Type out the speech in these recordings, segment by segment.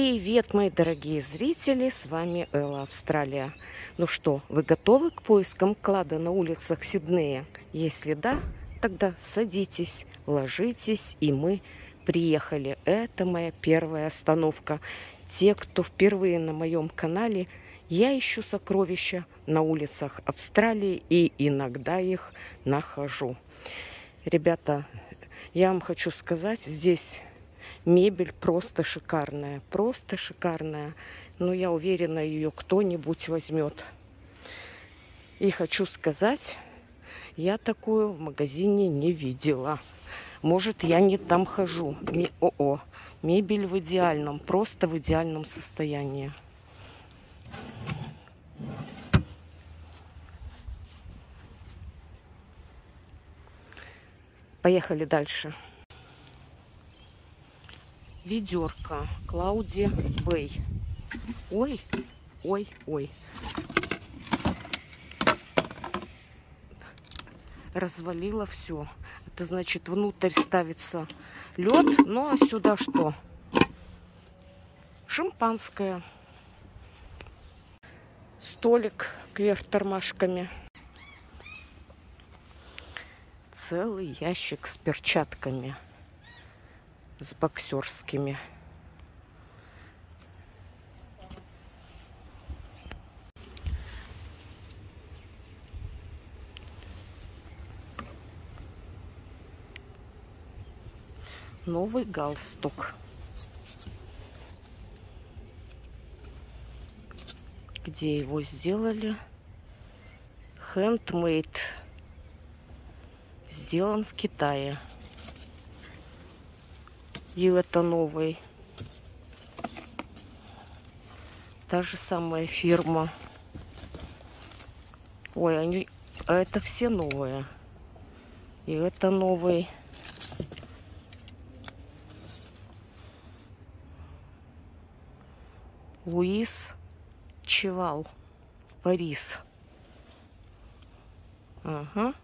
Привет, мои дорогие зрители, с вами Элла Австралия. Ну что, вы готовы к поискам клада на улицах Сиднея? Если да, тогда садитесь, ложитесь, и мы приехали. Это моя первая остановка. Те, кто впервые на моем канале, я ищу сокровища на улицах Австралии и иногда их нахожу. Ребята, я вам хочу сказать, здесь... мебель просто шикарная, просто шикарная. Но я уверена, ее кто-нибудь возьмет. И хочу сказать, я такую в магазине не видела. Может, я не там хожу. Мебель в идеальном, просто в идеальном состоянии. Поехали дальше. Ведерко Клауди Бэй. Ой, ой, ой. Развалило все. Это значит, внутрь ставится лед. Ну а сюда что? Шампанское. Столик кверх тормашками. Целый ящик с перчатками. С боксерскими. Новый галстук. Где его сделали? Handmade. Сделан в Китае. И это новый. Та же самая фирма. Ой, они... это все новые. И это новый. Луис Чевал. Парис. Ага.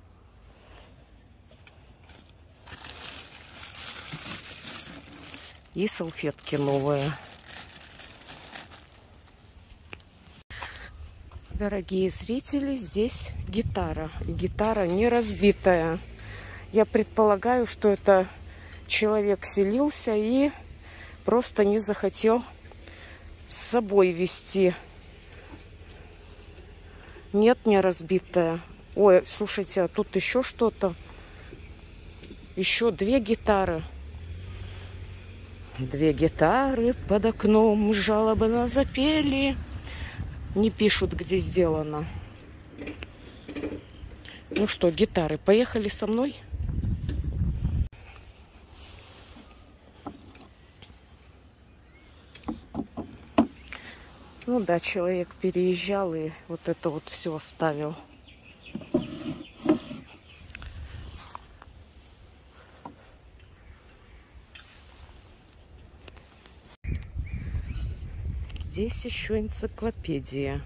И салфетки новые. Дорогие зрители, здесь гитара. Гитара не разбитая. Я предполагаю, что это человек селился и просто не захотел с собой везти. Нет, не разбитая. Ой, слушайте, а тут еще что-то. Еще две гитары. Две гитары под окном жалобно запели. Не пишут, где сделано. Ну что, гитары, поехали со мной? Ну да, человек переезжал и вот это вот все оставил. Здесь еще энциклопедия.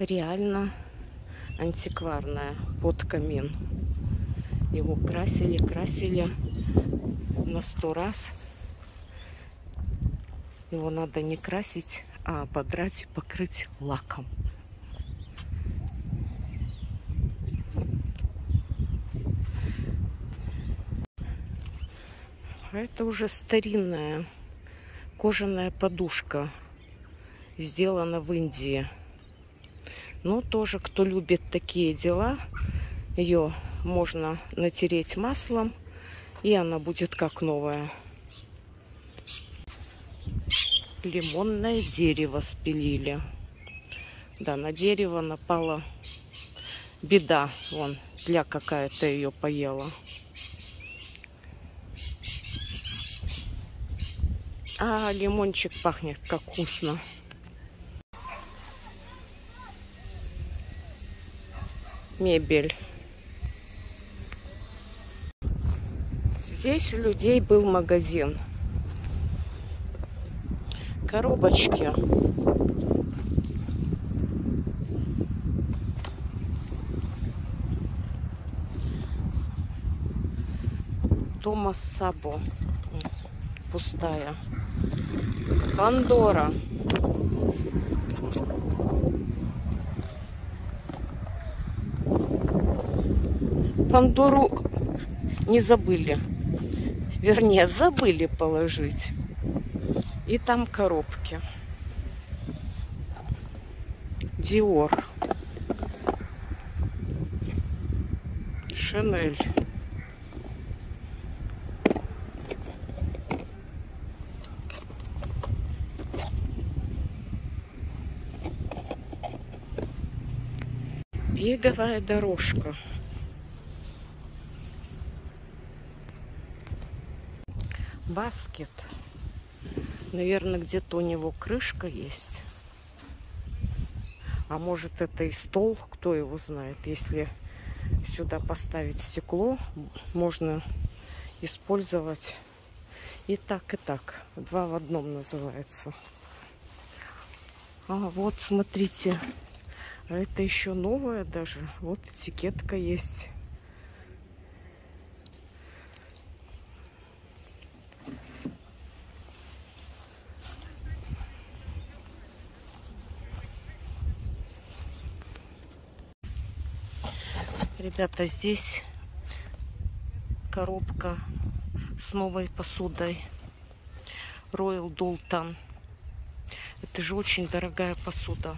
Реально антикварная, под камин. Его красили, красили на 100 раз. Его надо не красить, а ободрать и покрыть лаком. Это уже старинная кожаная подушка, сделана в Индии. Но тоже, кто любит такие дела, ее можно натереть маслом, и она будет как новая. Лимонное дерево спилили. Да, на дерево напала беда. Вон, тля какая-то ее поела. А, лимончик пахнет как вкусно. Мебель. Здесь у людей был магазин. Коробочки. Томас Сабо. Пустая. Пандора. Пандору не забыли. Вернее, забыли положить. И там коробки. Диор. Шанель. Беговая дорожка. Баскет. Наверное, где-то у него крышка есть. А может, это и стол, кто его знает. Если сюда поставить стекло, можно использовать и так, и так. Два в одном называется. А вот, смотрите, это еще новое даже. Вот этикетка есть. Ребята, здесь коробка с новой посудой. Royal Doulton. Это же очень дорогая посуда.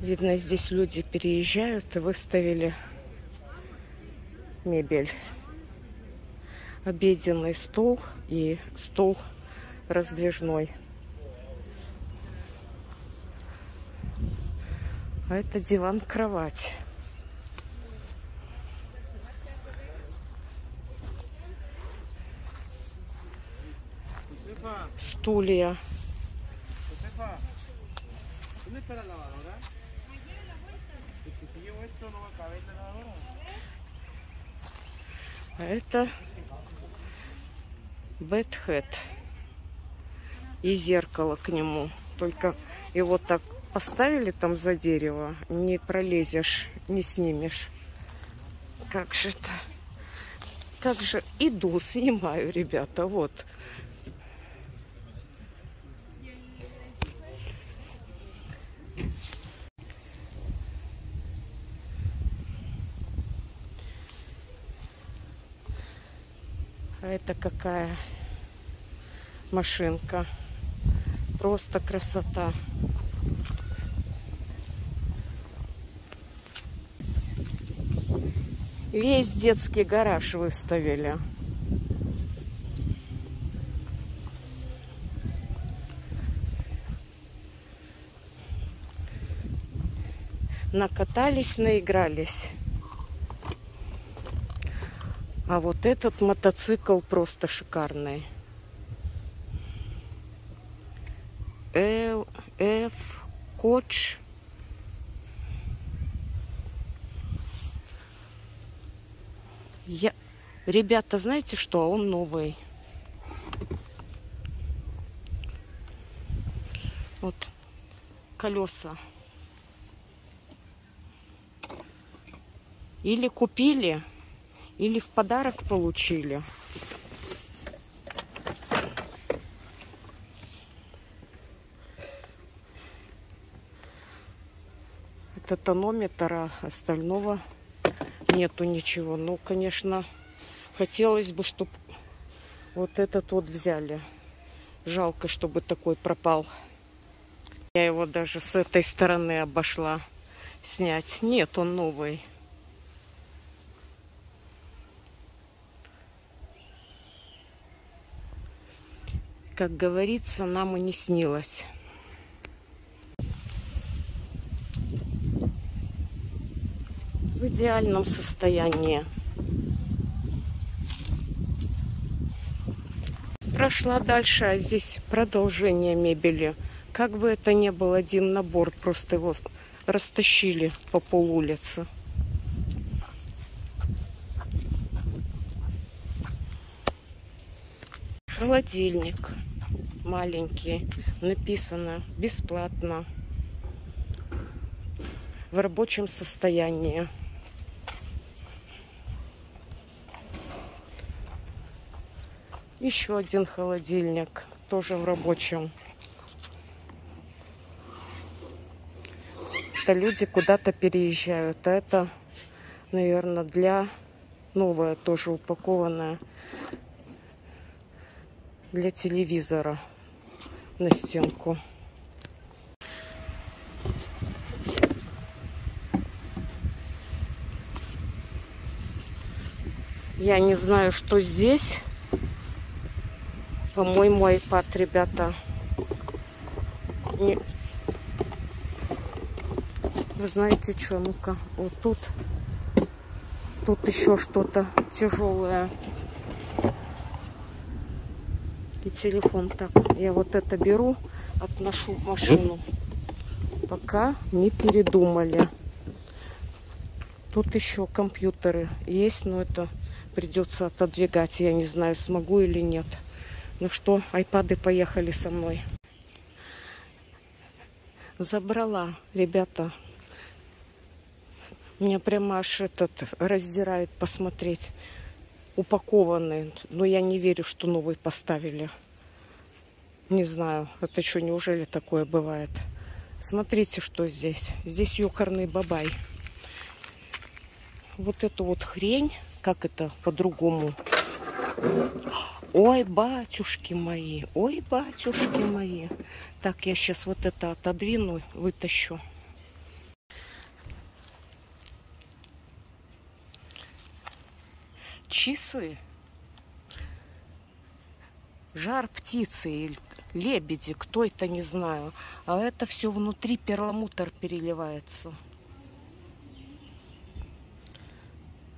Видно, здесь люди переезжают и выставили мебель. Обеденный стол и стол раздвижной. А это диван-кровать. Стулья. А это бэдхед и зеркало к нему. Только его так поставили там за дерево, не пролезешь, не снимешь. Как же это? Как же? Иду, снимаю, ребята, вот. А это какая машинка. Просто красота. Весь детский гараж выставили. Накатались, наигрались. А вот этот мотоцикл просто шикарный. LF Coach. Ребята, знаете что? Он новый. Вот колеса. Или купили... Или в подарок получили. Это тонометр, а остального нету ничего. Ну, конечно, хотелось бы, чтобы вот этот вот взяли. Жалко, чтобы такой пропал. Я его даже с этой стороны обошла снять. Нет, он новый. Как говорится, нам и не снилось. В идеальном состоянии. Прошла дальше, а здесь продолжение мебели. Как бы это ни был один набор, просто его растащили по пол улицы. Холодильник маленький, написано бесплатно, в рабочем состоянии. Еще один холодильник, тоже в рабочем. Это люди куда-то переезжают. А это, наверное, для новое, тоже упакованное, для телевизора на стенку. Я не знаю, что здесь. По-моему, iPad, ребята. Не... Вы знаете, что? Ну-ка, вот тут. Тут еще что-то тяжелое. И телефон. Так, я вот это беру, отношу в машину. Пока не передумали. Тут еще компьютеры есть, но это придется отодвигать. Я не знаю, смогу или нет. Ну что, айпады поехали со мной. Забрала, ребята. Меня прямо аж этот раздирает посмотреть. Упакованные. Но я не верю, что новый поставили. Не знаю, это что, неужели такое бывает? Смотрите, что здесь. Здесь ёкарный бабай. Вот эту вот хрень. Как это по-другому? Ой, батюшки мои, ой, батюшки мои. Так, я сейчас вот это отодвину, вытащу. Часы. Жар птицы или лебеди, кто это, не знаю. А это все внутри перламутр переливается.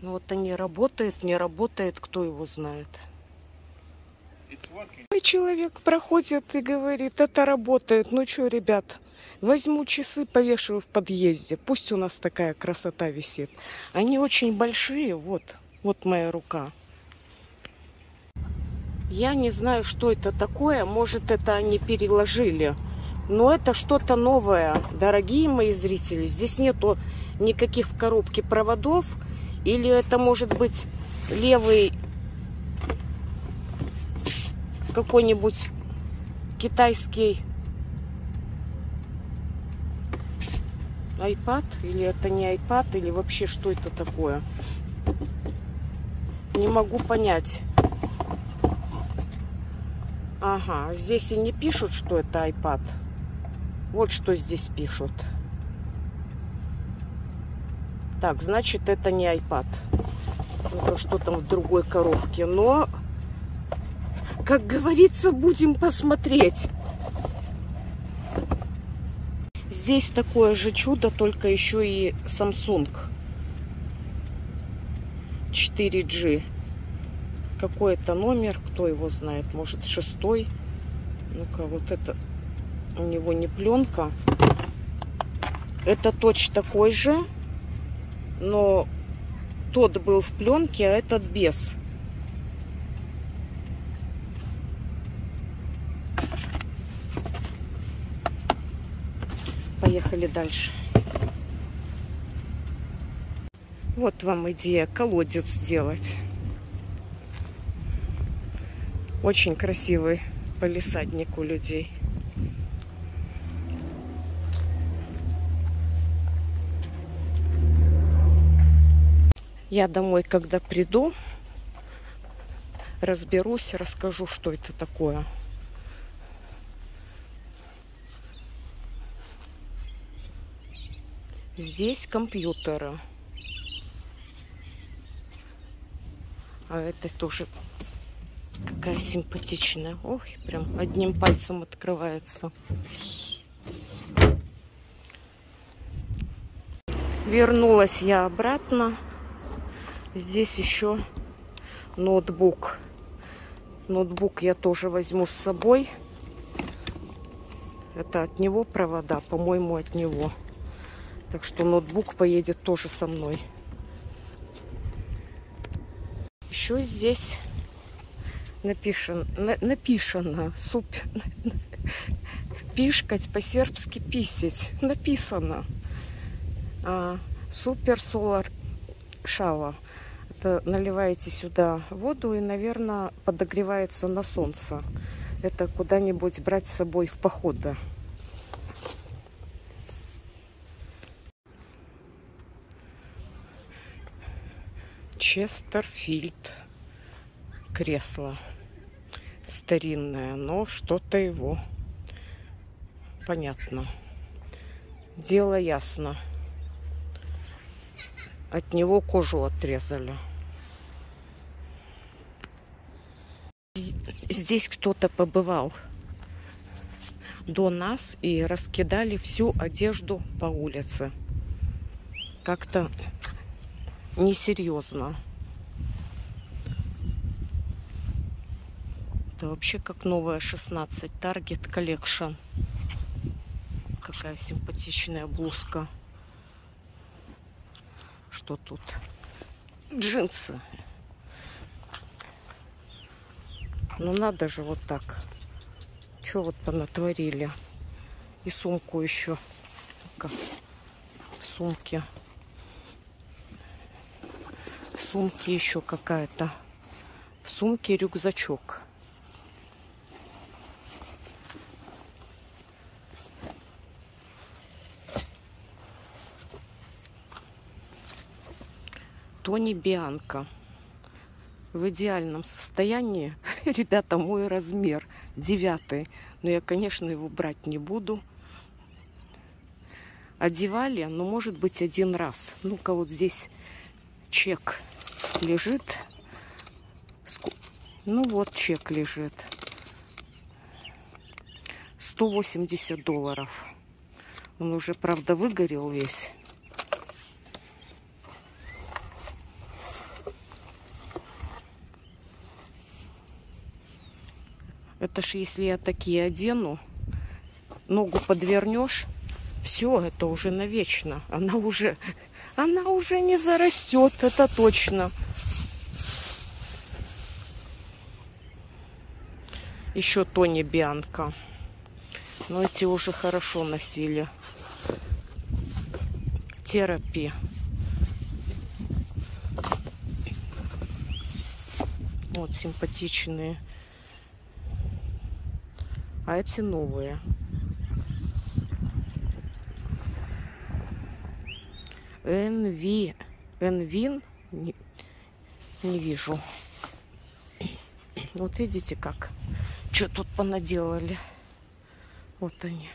Ну вот они работают, не работают, кто его знает. И человек проходит и говорит, это работает. Ну что, ребят, возьму часы, повешаю в подъезде. Пусть у нас такая красота висит. Они очень большие. Вот, вот моя рука. Я не знаю, что это такое. Может, это они переложили. Но это что-то новое. Дорогие мои зрители, здесь нету никаких в коробке проводов. Или это может быть левый... какой-нибудь китайский iPad, или это не iPad, или вообще что это такое? Не могу понять. Ага, здесь и не пишут, что это iPad. Вот что здесь пишут. Так, значит, это не iPad. Это что там в другой коробке, но... Как говорится, будем посмотреть. Здесь такое же чудо, только еще и Samsung 4G. Какой это номер, кто его знает? Может, 6-й? Ну-ка, вот это у него не пленка. Это точно такой же, но тот был в пленке, а этот без. Поехали дальше. Вот вам идея колодец сделать. Очень красивый полисадник у людей. Я домой, когда приду, разберусь, расскажу, что это такое. Здесь компьютеры. А это тоже какая симпатичная. Ох, прям одним пальцем открывается. Вернулась я обратно. Здесь еще ноутбук. Ноутбук я тоже возьму с собой. Это от него провода, по-моему, от него. Так что ноутбук поедет тоже со мной. Еще здесь написано суп. Пишкать по-сербски писить. Написано. Супер солар шала. Это наливаете сюда воду и, наверное, подогревается на солнце. Это куда-нибудь брать с собой в походы. Честерфильд. Кресло старинное, но что-то его понятно. Дело ясно. От него кожу отрезали. Здесь кто-то побывал до нас и раскидали всю одежду по улице. Как-то несерьезно. Это вообще как новая 16 Target Collection. Какая симпатичная блузка. Что тут? Джинсы. Ну надо же вот так. Чё вот понатворили? И сумку еще. В сумке. В сумке еще какая-то. В сумке рюкзачок. Тони Бианка. В идеальном состоянии. Ребята, мой размер 9. Но я, конечно, его брать не буду. Одевали, но, может быть, один раз. Ну-ка, вот здесь чек лежит. Ну вот, чек лежит. $180. Он уже, правда, выгорел весь. Это ж если я такие одену, ногу подвернешь, все, это уже навечно. Она уже не зарастет, это точно. Еще Тони Бианка. Но эти уже хорошо носили. Терапия. Вот симпатичные. А эти новые. Энви. Энвин? Не вижу. Вот видите как. Что тут понаделали. Вот они.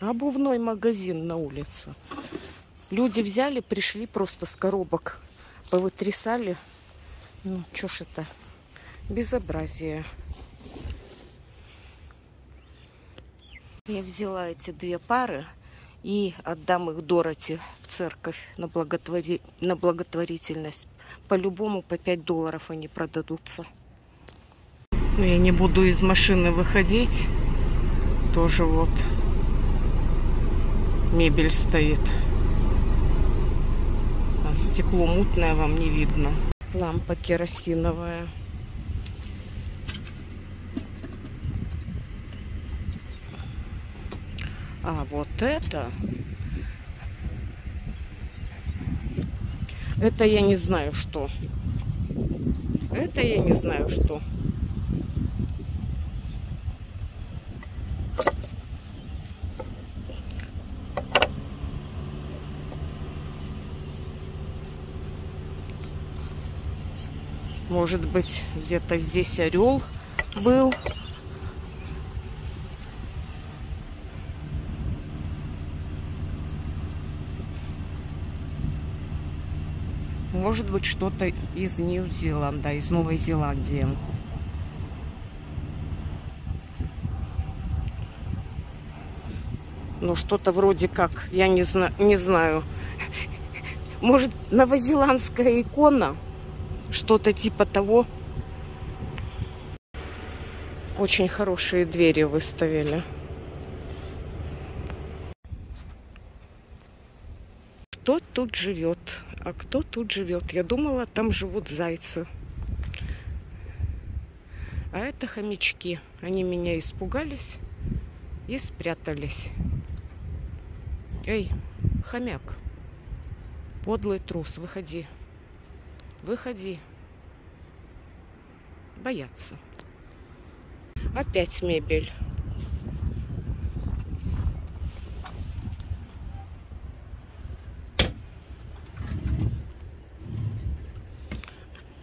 Обувной магазин на улице. Люди взяли, пришли просто с коробок, повытрясали. Ну, чё ж это? Безобразие. Я взяла эти две пары и отдам их Дороти в церковь на благотворительность. По-любому по $5 они продадутся. Но я не буду из машины выходить. Тоже вот мебель стоит. Стекло мутное, вам не видно. Лампа керосиновая. А вот это... Это я не знаю, что. Это я не знаю, что. Может быть, где-то здесь орел был. Может быть, что-то из Нью-Зеланда, из Новой Зеландии. Но что-то вроде как, я не знаю. Может, новозеландская икона? Что-то типа того. Очень хорошие двери выставили. Кто тут живет? А кто тут живет? Я думала, там живут зайцы. А это хомячки. Они меня испугались и спрятались. Эй, хомяк. Подлый трус, выходи. Выходи. Боятся. Опять мебель.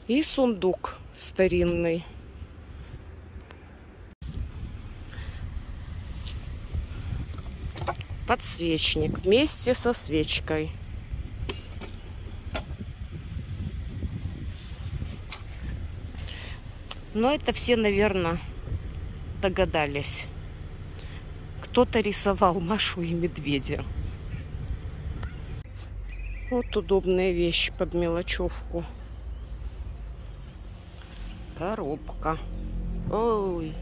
И сундук старинный. Подсвечник вместе со свечкой. Но это все, наверное, догадались. Кто-то рисовал Машу и медведя. Вот удобная вещь под мелочевку. Коробка. Ой.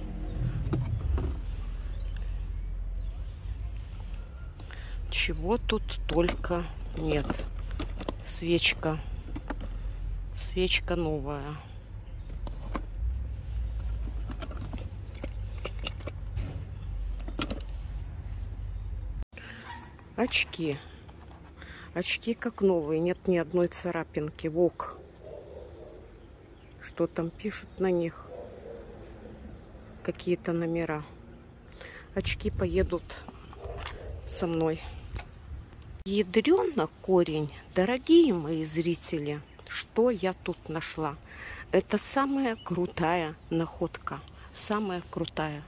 Чего тут только нет. Свечка. Свечка новая. Очки. Очки как новые. Нет ни одной царапинки. Вок. Что там пишут на них? Какие-то номера. Очки поедут со мной. Ядрёно корень. Дорогие мои зрители, что я тут нашла? Это самая крутая находка. Самая крутая.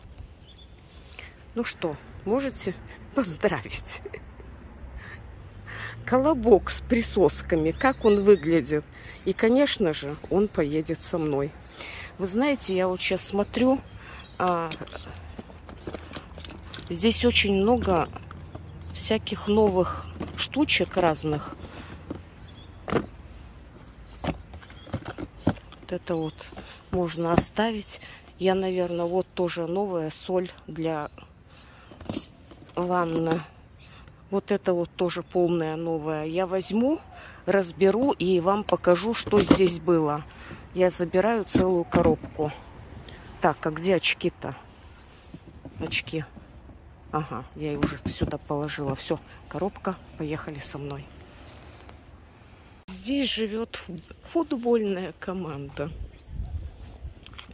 Ну что, можете поздравить? Колобок с присосками, как он выглядит. И, конечно же, он поедет со мной. Вы знаете, я вот сейчас смотрю, здесь очень много всяких новых штучек разных. Вот это вот можно оставить. Я, наверное, вот тоже новая соль для ванны. Вот это вот тоже полная новая. Я возьму, разберу и вам покажу, что здесь было. Я забираю целую коробку. Так, а где очки-то? Очки. Ага, я их уже сюда положила. Все, коробка, поехали со мной. Здесь живет футбольная команда.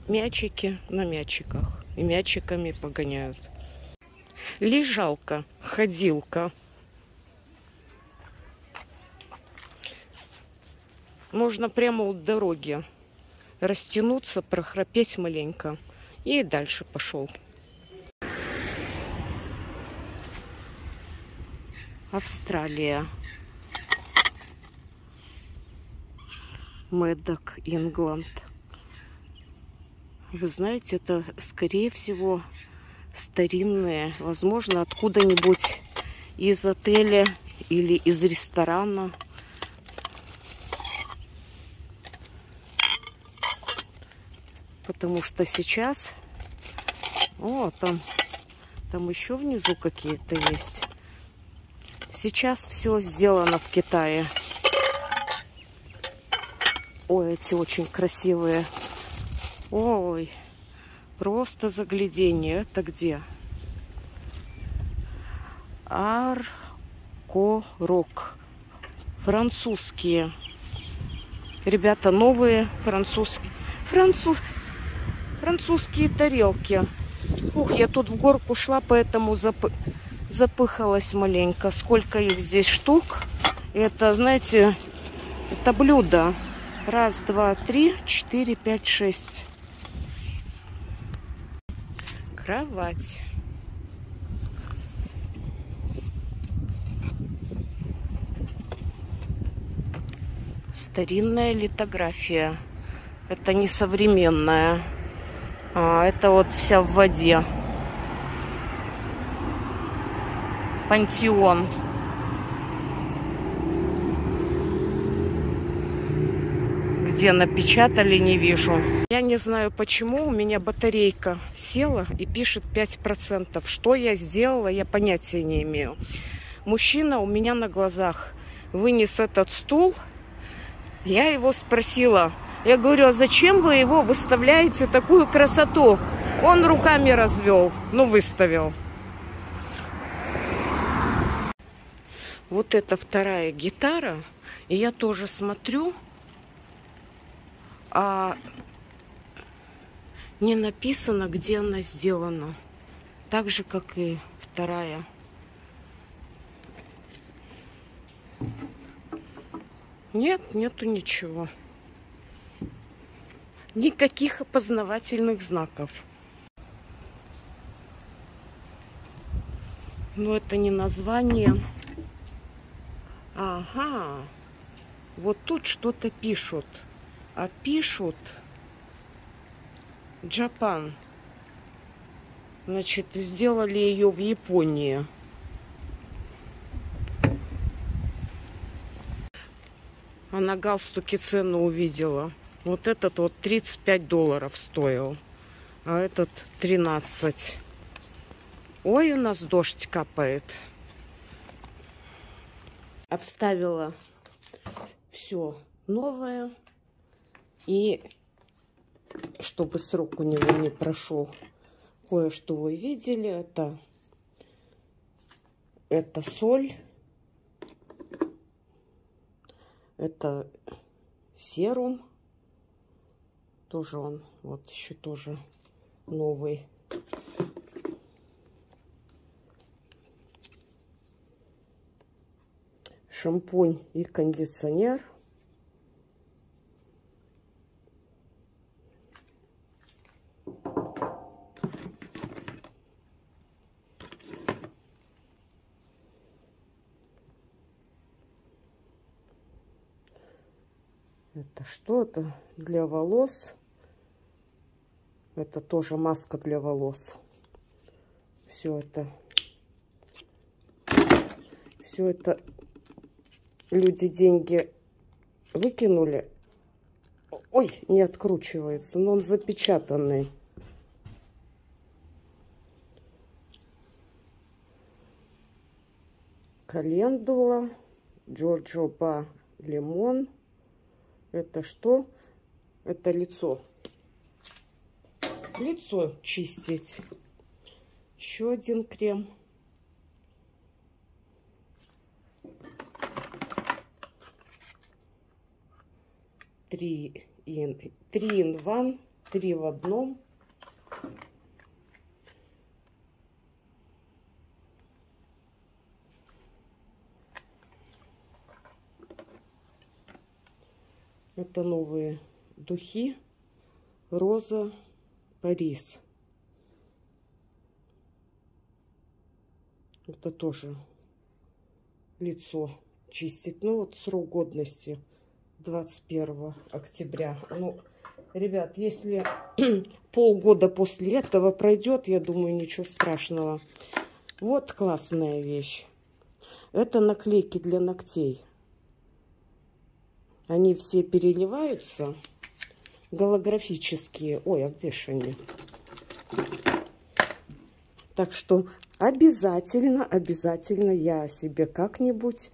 Мячики на мячиках. И мячиками погоняют. Лежалка, ходилка. Можно прямо у дороги растянуться, прохрапеть маленько. И дальше пошел. Австралия. Мэддок, Ингланд. Вы знаете, это, скорее всего, старинные. Возможно, откуда-нибудь из отеля или из ресторана. Потому что сейчас... О, там еще внизу какие-то есть. Сейчас все сделано в Китае. Ой, эти очень красивые. Ой, просто заглядение. Это где? Аркорок. Французские. Ребята, новые французские. Французские тарелки. Ух, я тут в горку шла, поэтому запыхалась маленько. Сколько их здесь штук. Это, знаете, это блюдо. Раз, два, три, четыре, пять, шесть. Кровать. Старинная литография. Это не современная. А, это вот вся в воде. Пантеон. где напечатали, не вижу. Я не знаю почему, у меня батарейка села и пишет 5%. Что я сделала, я понятия не имею. Мужчина у меня на глазах вынес этот стул. Я его спросила, я говорю, а зачем вы его выставляете, такую красоту? Он руками развел, ну выставил. Вот это вторая гитара. И я тоже смотрю, а не написано, где она сделана. Так же, как и вторая. Нет, нету ничего. Никаких опознавательных знаков. Но это не название. Ага. Вот тут что-то пишут. А пишут Japan. Значит, сделали ее в Японии. А на галстуке цену увидела. Вот этот вот $35 стоил. А этот 13. Ой, у нас дождь капает. Вставила все новое, и чтобы срок у него не прошел, кое-что вы видели. Это соль, это серум, тоже он вот еще тоже новый. Шампунь и кондиционер. Это что-то для волос. Это тоже маска для волос. Все это. Люди деньги выкинули. Ой, не откручивается, но он запечатанный. Календула Джорджио Ба Лимон. Это что? Это лицо. Лицо чистить. Еще один крем. Три в одном. Это новые духи. Роза, Парис. Это тоже лицо чистит. Ну вот срок годности. 21 октября. Ну, ребят, если полгода после этого пройдет, я думаю, ничего страшного. Вот классная вещь. Это наклейки для ногтей. Они все переливаются. Голографические. Ой, а где же они? Так что обязательно, обязательно я себе как-нибудь...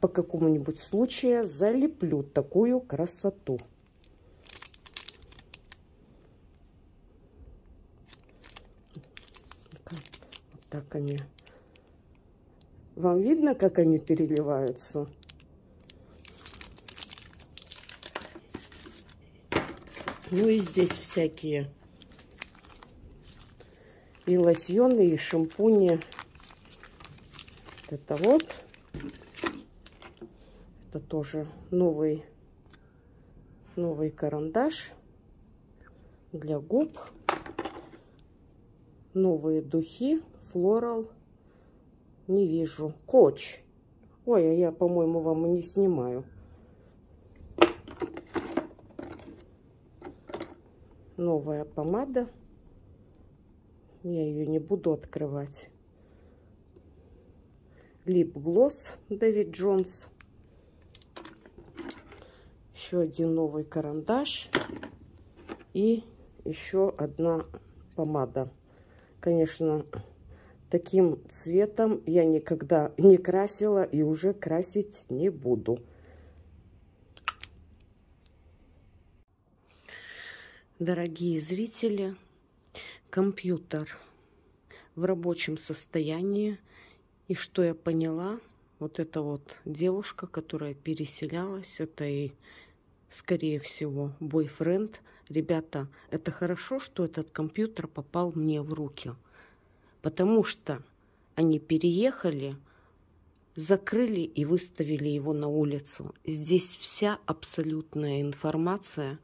по какому-нибудь случаю залеплю такую красоту. Вот так они. Вам видно, как они переливаются? Ну и здесь всякие и лосьоны, и шампуни. Вот это вот. Тоже новый карандаш для губ, новые духи, флорал, не вижу, коч. Ой, а я, по-моему, вам и не снимаю. Новая помада, я ее не буду открывать. Лип-глосс Дэвид Джонс. еще один новый карандаш и еще одна помада. Конечно, таким цветом я никогда не красила и уже красить не буду. Дорогие зрители, компьютер в рабочем состоянии. И что я поняла, вот эта вот девушка, которая переселялась, это и, скорее всего, бойфренд. Ребята, это хорошо, что этот компьютер попал мне в руки, потому что они переехали, закрыли и выставили его на улицу. Здесь вся абсолютная информация,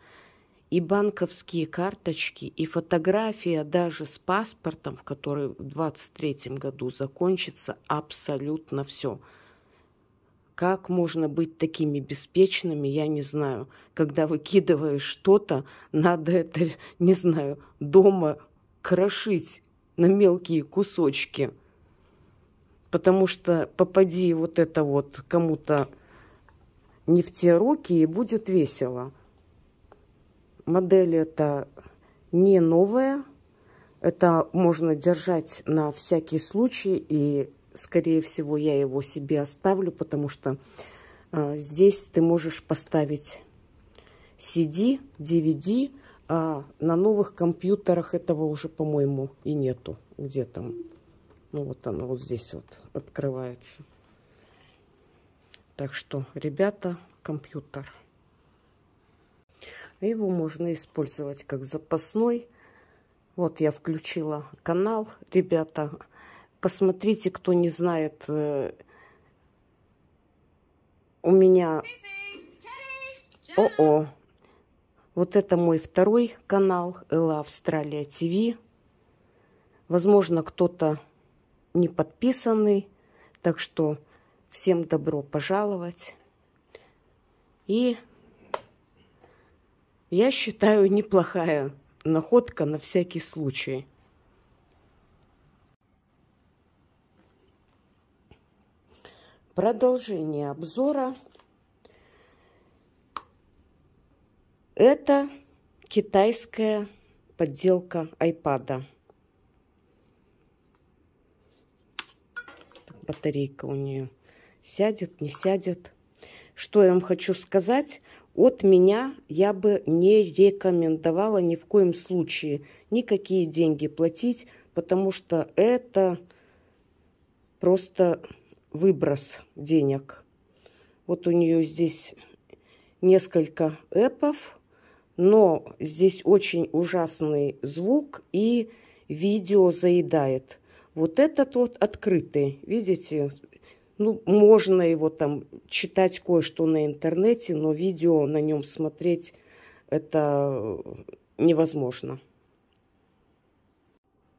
и банковские карточки, и фотография даже с паспортом, в который в 23-м году закончится, абсолютно все. Как можно быть такими беспечными, я не знаю. Когда выкидываешь что-то, надо это, не знаю, дома крошить на мелкие кусочки. Потому что попади вот это вот кому-то не в те руки, и будет весело. Модель это не новая, это можно держать на всякий случай, и, скорее всего, я его себе оставлю, потому что здесь ты можешь поставить CD, DVD, а на новых компьютерах этого уже, по-моему, и нету. Где там? Ну, вот оно вот здесь вот открывается. Так что, ребята, компьютер. Его можно использовать как запасной. Вот я включила канал. Ребята, посмотрите, кто не знает. У меня... О-о! Вот это мой второй канал, Элла Австралия ТВ. Возможно, кто-то не подписанный. Так что всем добро пожаловать. И... я считаю, неплохая находка на всякий случай. Продолжение обзора. Это китайская подделка айпада. Батарейка у нее сядет, не сядет. Что я вам хочу сказать? От меня я бы не рекомендовала ни в коем случае никакие деньги платить, потому что это просто выброс денег. Вот у нее здесь несколько эпов, но здесь очень ужасный звук и видео заедает. Вот этот вот открытый, видите? Ну, можно его там читать кое-что на интернете, но видео на нем смотреть это невозможно.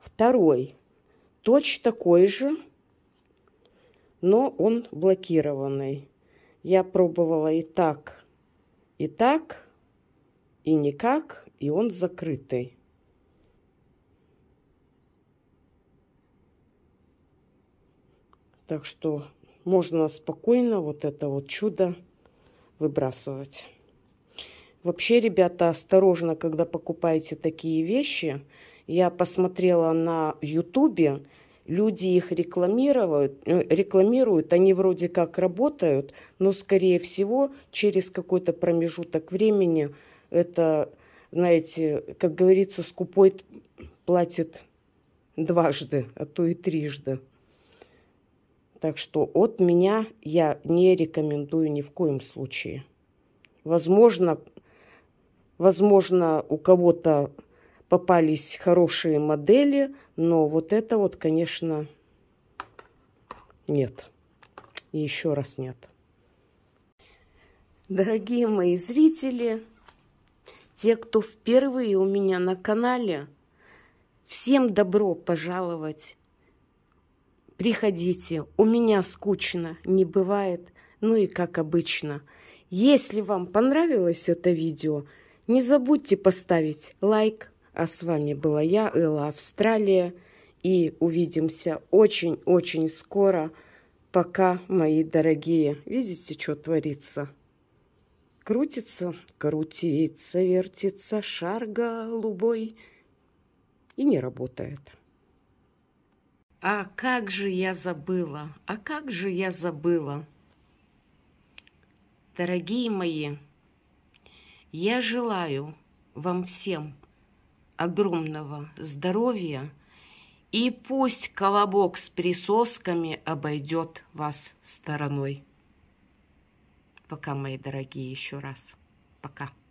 Второй. Точно такой же, но он блокированный. Я пробовала и так, и никак, и он закрытый. Так что... можно спокойно вот это вот чудо выбрасывать. Вообще, ребята, осторожно, когда покупаете такие вещи. Я посмотрела на Ютубе, люди их рекламируют, они вроде как работают, но, скорее всего, через какой-то промежуток времени это, знаете, как говорится, скупой платит дважды, а то и трижды. Так что от меня я не рекомендую ни в коем случае. Возможно, у кого-то попались хорошие модели, но вот это вот, конечно, нет. И еще раз нет. Дорогие мои зрители, те, кто впервые у меня на канале, всем добро пожаловать! Приходите, у меня скучно не бывает, ну и как обычно. Если вам понравилось это видео, не забудьте поставить лайк. А с вами была я, Элла Австралия, и увидимся очень-очень скоро. Пока, мои дорогие. Видите, что творится? Крутится, крутится, вертится шар голубой и не работает. А как же я забыла, а как же я забыла. Дорогие мои, я желаю вам всем огромного здоровья, и пусть колобок с присосками обойдет вас стороной. Пока, мои дорогие, еще раз. Пока.